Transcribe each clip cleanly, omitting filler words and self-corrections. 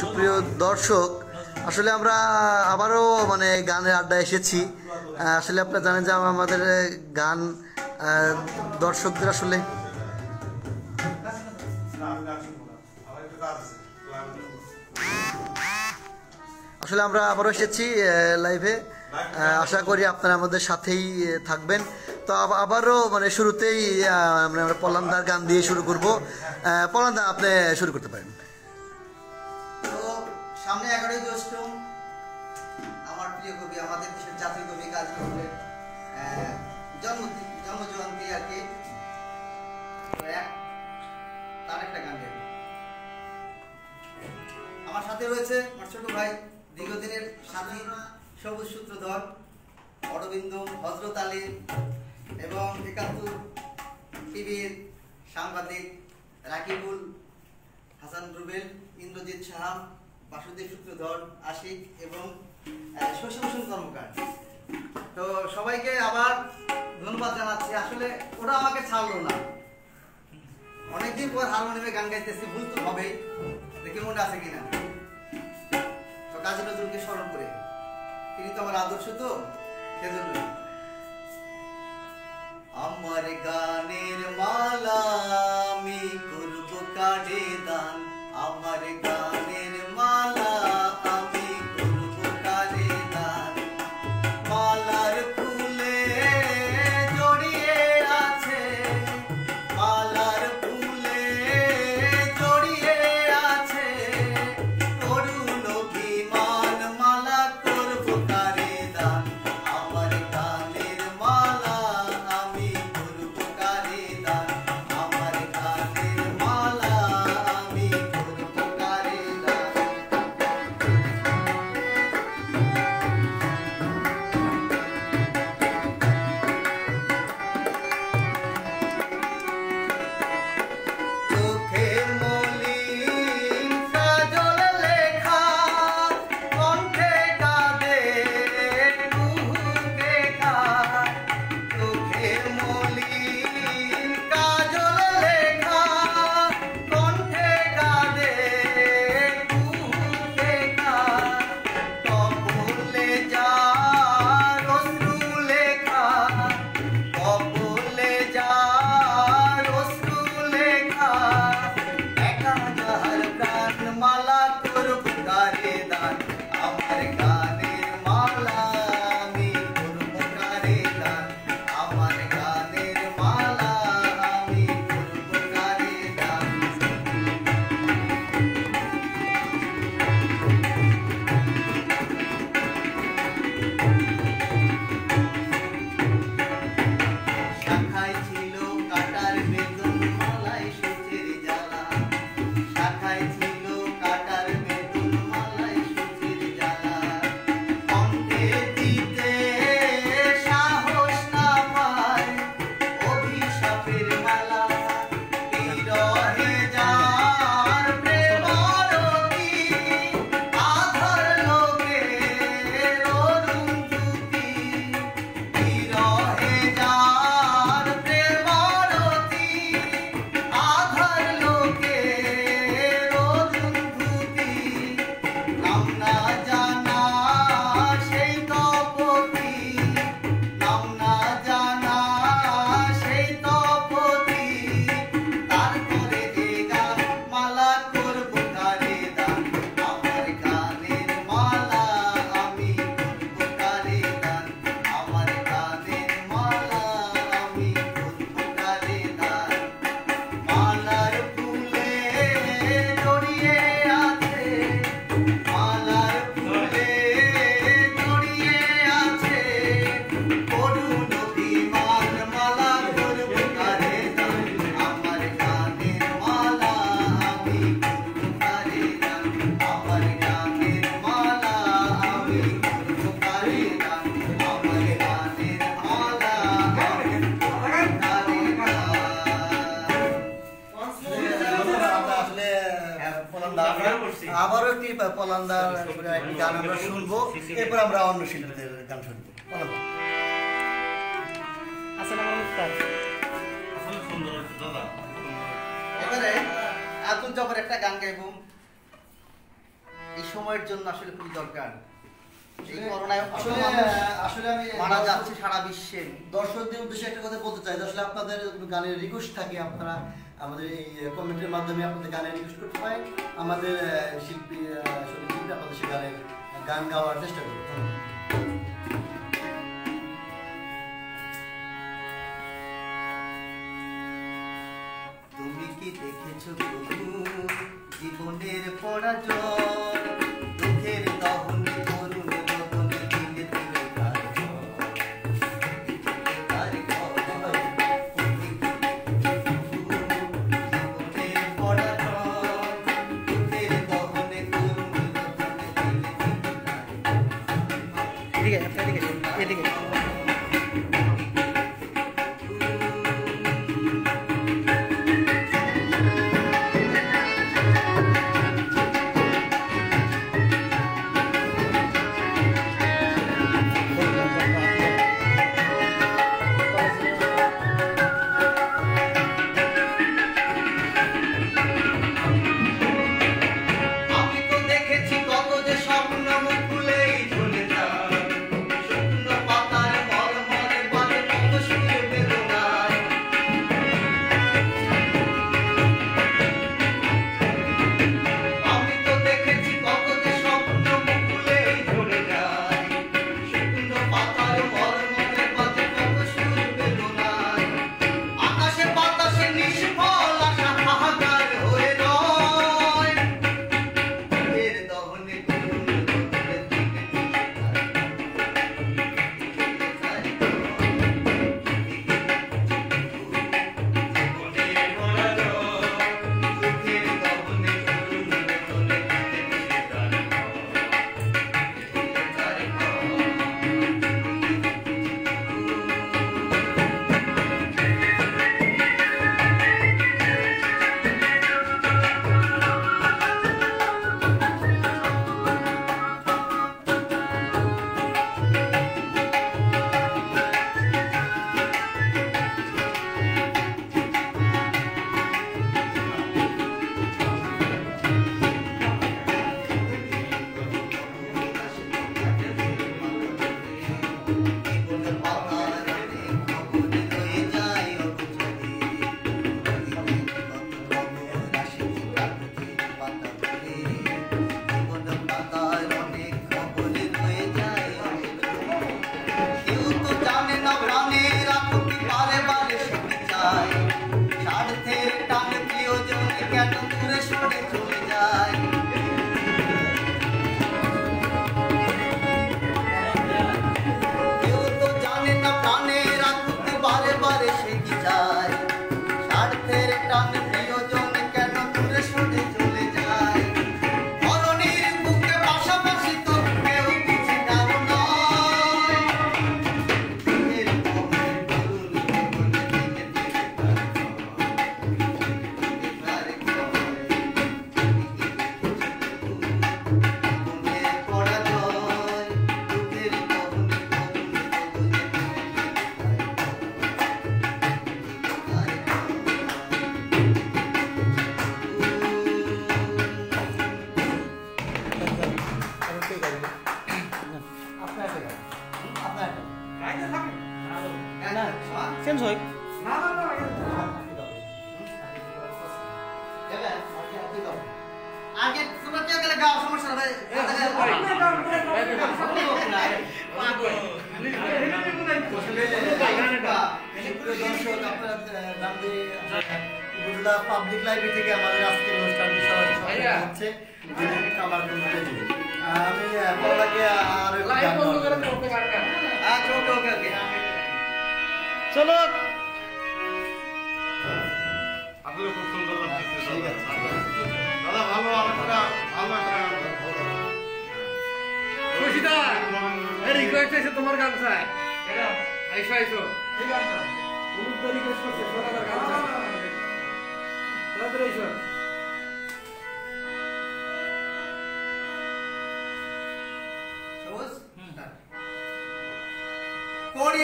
সুপ্রিয় দর্শক, আসলে আমরা আবারও মানে গানের আড্ডা এসেছি। আসলে আপনারা জানেন যে আমাদের গান দর্শকদের আসলে আসলে আমরা আবারও এসেছি লাইভে। আশা করি আপনারা আমাদের সাথেই থাকবেন। তো আবারও মানে শুরুতেই আমরা পলান্দার গান দিয়ে শুরু করব। পলান্দা, আপনি শুরু করতে পারেন। তো সামনে 11ই জ্যৈষ্ঠ আমার প্রিয় কবি, আমাদের দেশের জাতীয় কবি কাজী নজরুলের জন্মজয়ন্তী আর কি, তার একটা গান গাইব। আমার সাথে রয়েছে আমার ছোট ভাই, দীর্ঘদিনের সাথী, সবুজ সূত্রধর, অরবিন্দ, হজরত আলী এবং ৭১ টিভির সাংবাদিক রাকিবুল হাসান, রুবেল, ইন্দ্রজিৎ সাহা, বাসুদেব সূত্রধর, আশিক এবং শশীভূষণ কর্মকার। তো সবাইকে আবার ধন্যবাদ জানাচ্ছি। আসলে ওরা আমাকে ছাড়লো না, অনেকদিন পর হারমোনিয়ামে গান গাইতেছি, ভুল তো হবেই, দেখে মনে আছে কিনা। তো কাজী নজরুলকে স্মরণ করে, তিনি তো আমার আদর্শ, তো সেজন্য আমার গানের মালা আমি করব কাজে দান, আমার গানের মালা আমি করব কাজে দান। মালার ফুলে জড়িয়ে আছে, মালার ফুলে জড়িয়ে আছে অরুণ অভিমান, মালা করব কাজে দান, আমার গানের মালা আমি করব কাজে দান, আমার গানের মালা আমি করব কাজে দান। চোখে মলিন কাজল লেখা, কণ্ঠে কাঁদে কুহুর দেখা, চোখে মলিন কাজল লেখা, কণ্ঠে কাঁদে কুহুর দেখা, কপলে যার অশ্রু লেখা, কপলে যার অশ্রু লেখা, একা যাহার প্রাণ মালা করব কারে দান, আমার গানের মালা আমি করব কারে দান, আমার গানের মালা আমি করব কারে দান। শাখায় ছিল কাটার বেদন মালায় সূচের জ্বালা, শাখায় ছিল কাটার বেদন মালায় সূচের জ্বালা, কণ্ঠে দিতে সাহস না পায় অভিশাপের মালা, বিরহে যার প্রেম রতি, আধার লোকের অরুণ জ্যোতি, বিরহে যার প্রেম রতি, আধার লোকের অরুণ জ্যোতি, নাম না জানা সেই তপতি, নাম না জানা সেই তপতি, তারপরে যে গান মালা করব কারে দান, আমার গানের মালা আমি করব কারে দান, আমার গানের মালা আমি করব কারে দান। মালার ফুলে জড়িয়ে আছে, মালার ফুলে জড়িয়ে আছে অরুণ অভিমান, মালা করব কারে দান, আমার গানের মালা আমি করব কারে দান, আমার গানের মালা আমি করব কারে দান, আমার গানের মালা আমি করব কারে দান। আমরা আসলে আবারও একটি পলান্দার একটি গান আমরা শুনবো, এরপর আমরা অন্য শিল্পীদের গান শুনবো। পলান্দা, আসলে আমার মুক্তার এবারে আব্দুল জব্বার একটা গান গাইব, गान गावार चेष्टा कर জীবনের পরাজয় দুঃখের দহনে করুণ বদনে দিনে দিনে তার জীবনের পরাজয় দুঃখের দহনে করুণ বদনে দিনে দিনে তার ঠিক আছে ঠিক আছে ঠিক আছে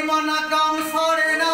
मदने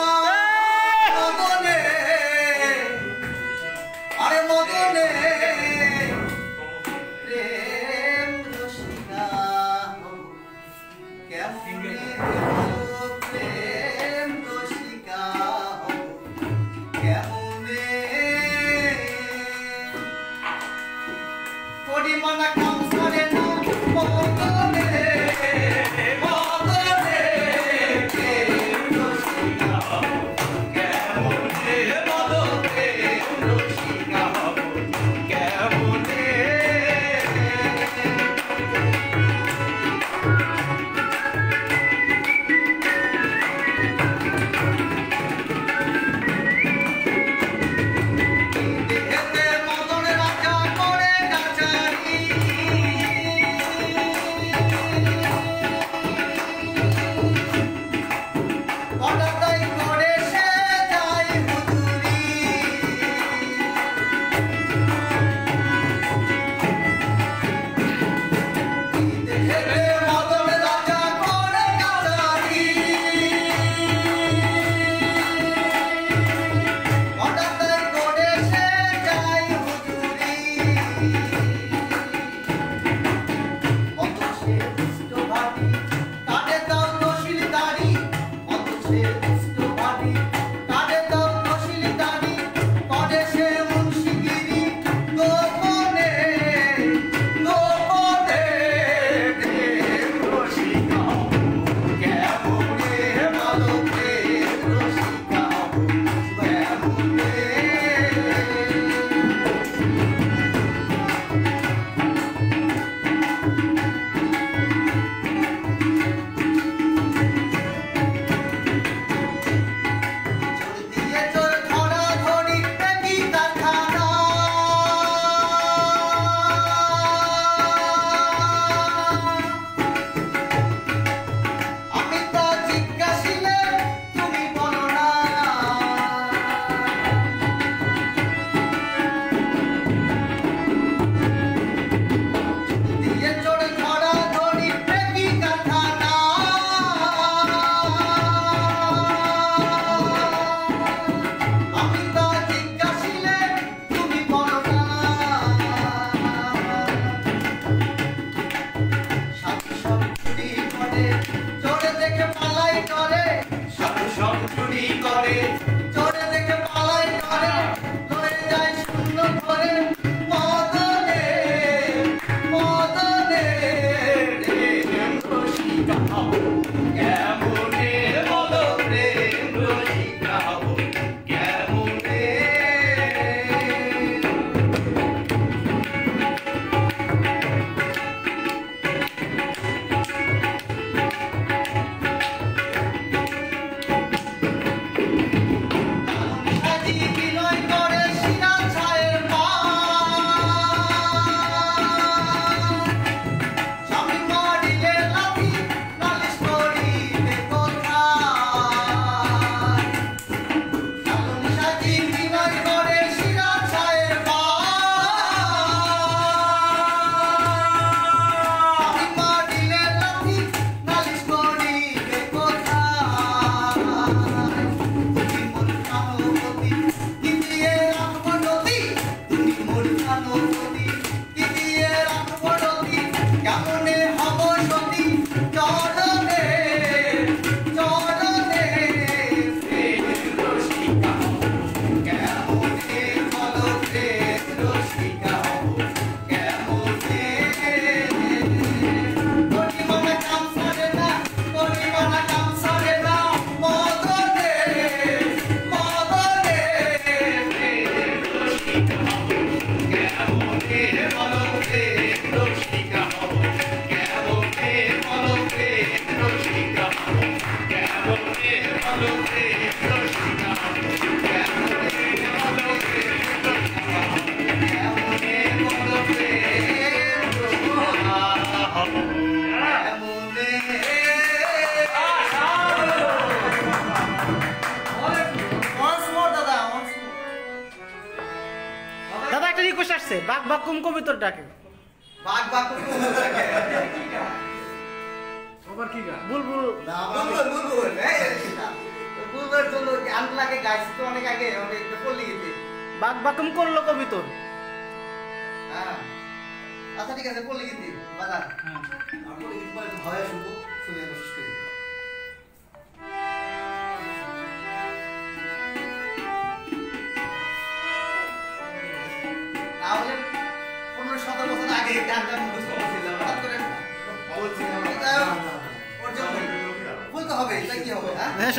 तो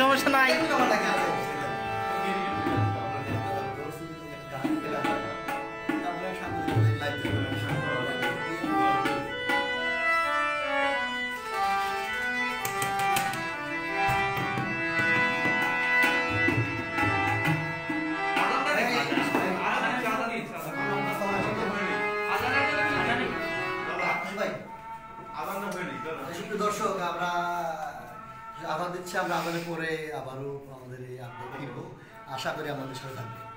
সমস্যা নাই দর্শক আমরা আবার দিচ্ছি আমরা আবার পরে আবারও আমাদের আপডেট দিব আশা করি আমাদের সাথে থাকবেন।